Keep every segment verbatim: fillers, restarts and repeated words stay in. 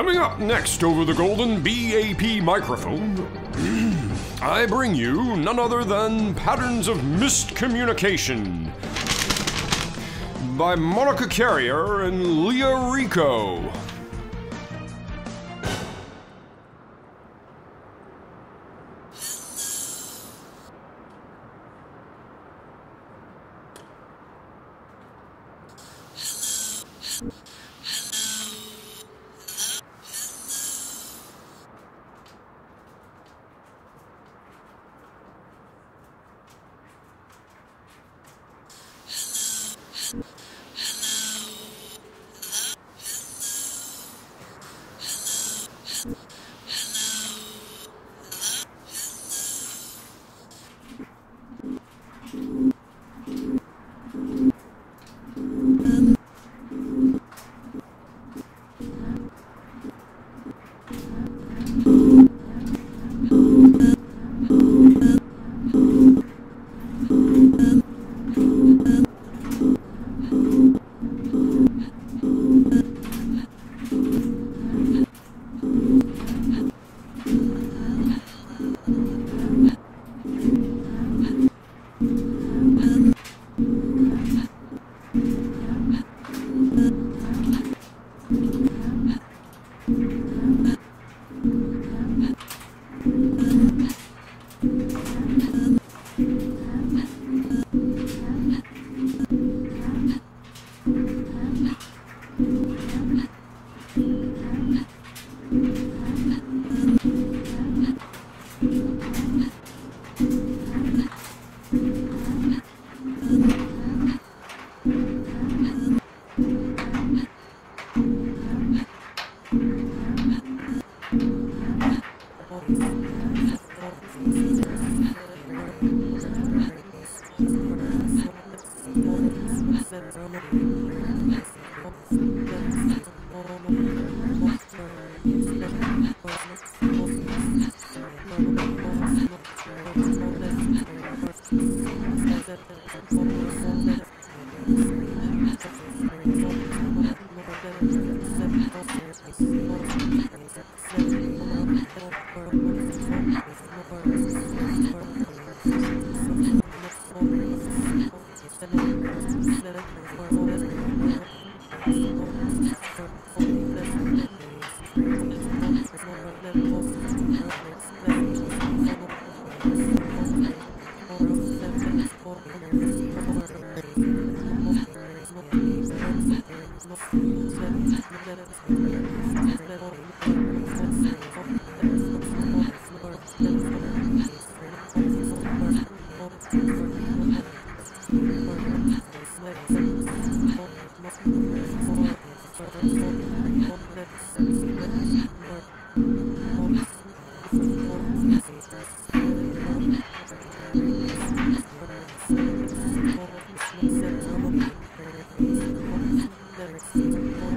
Coming up next over the golden B A P microphone, I bring you none other than Patterns of Missed Communication by Monica Carrier and Leah Rico. Thank you.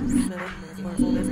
Thank you.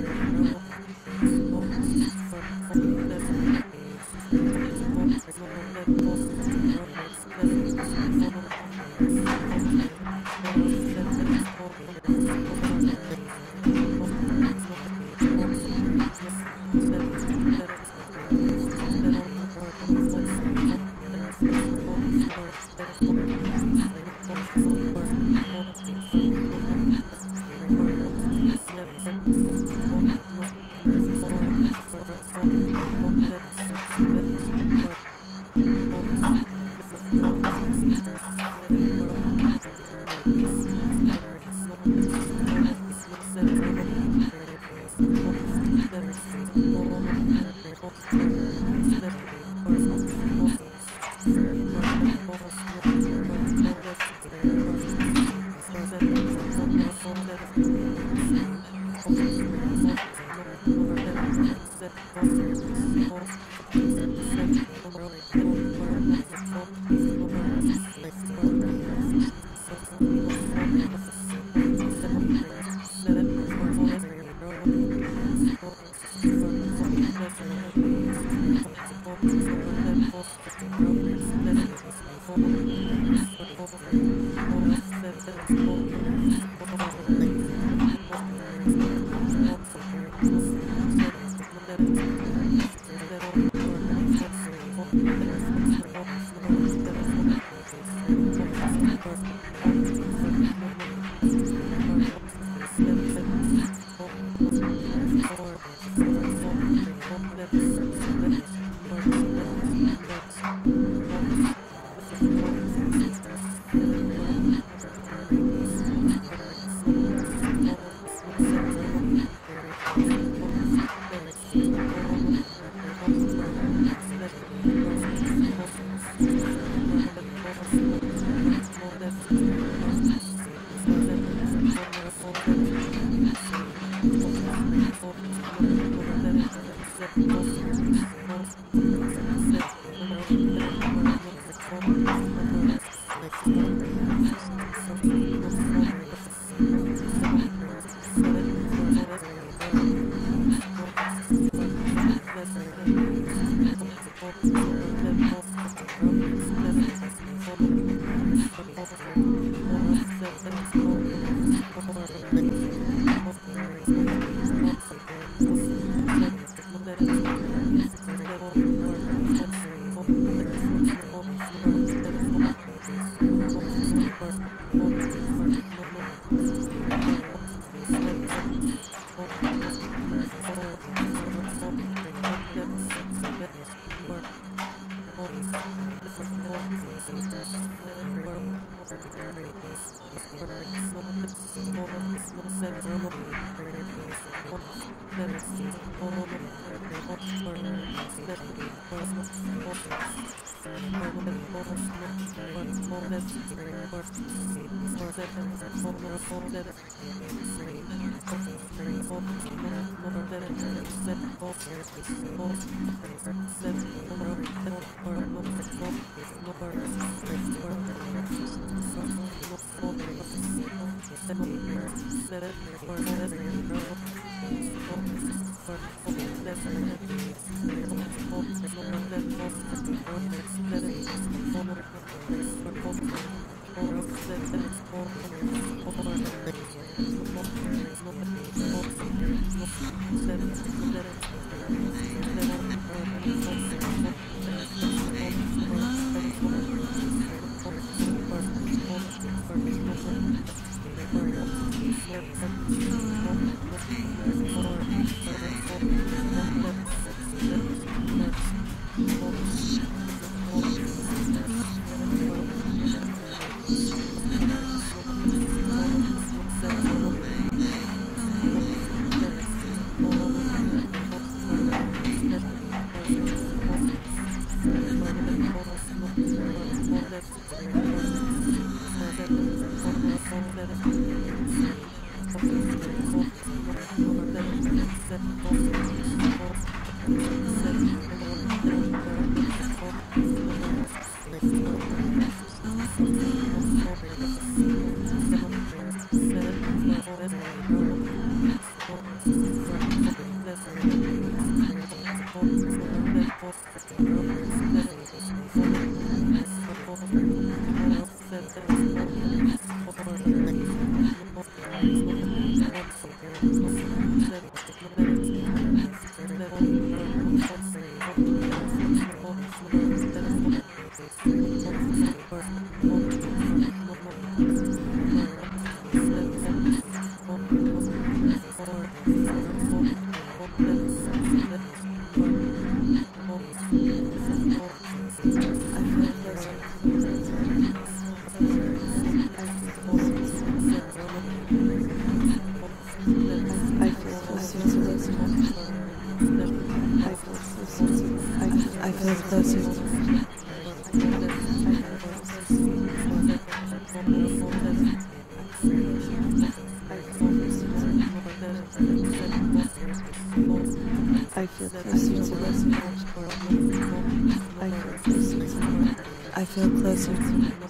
I feel closer. I feel closer. I feel closer.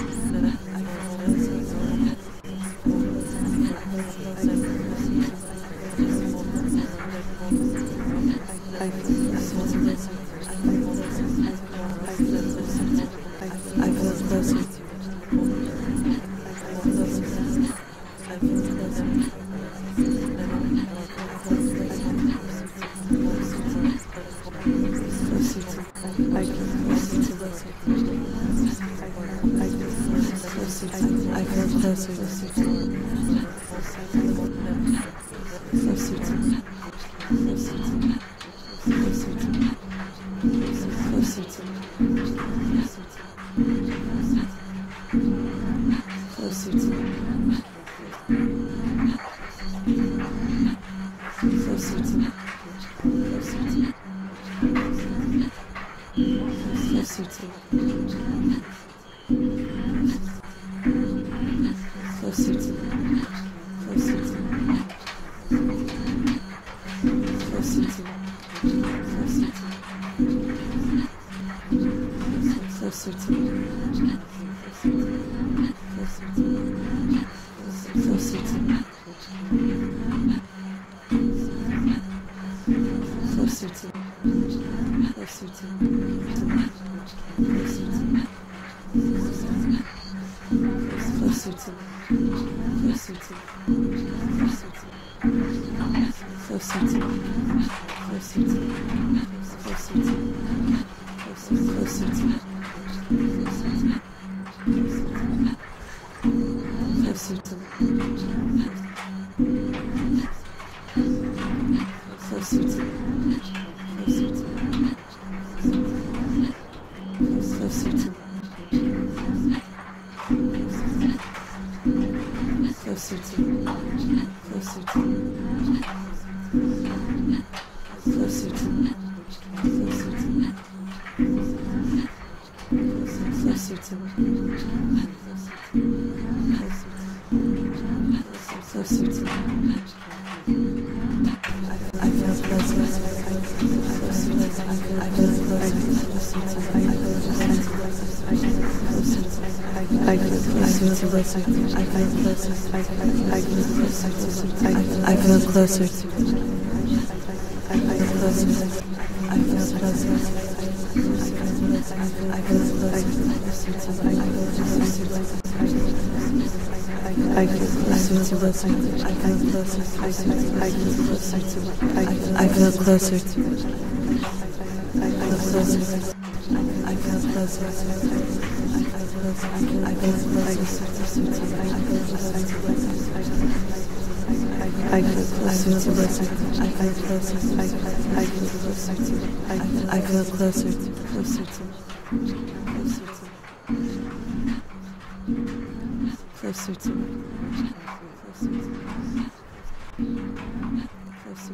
I feel closer. I feel closer. I feel closer. I feel closer. I feel closer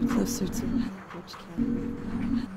closer closer to me.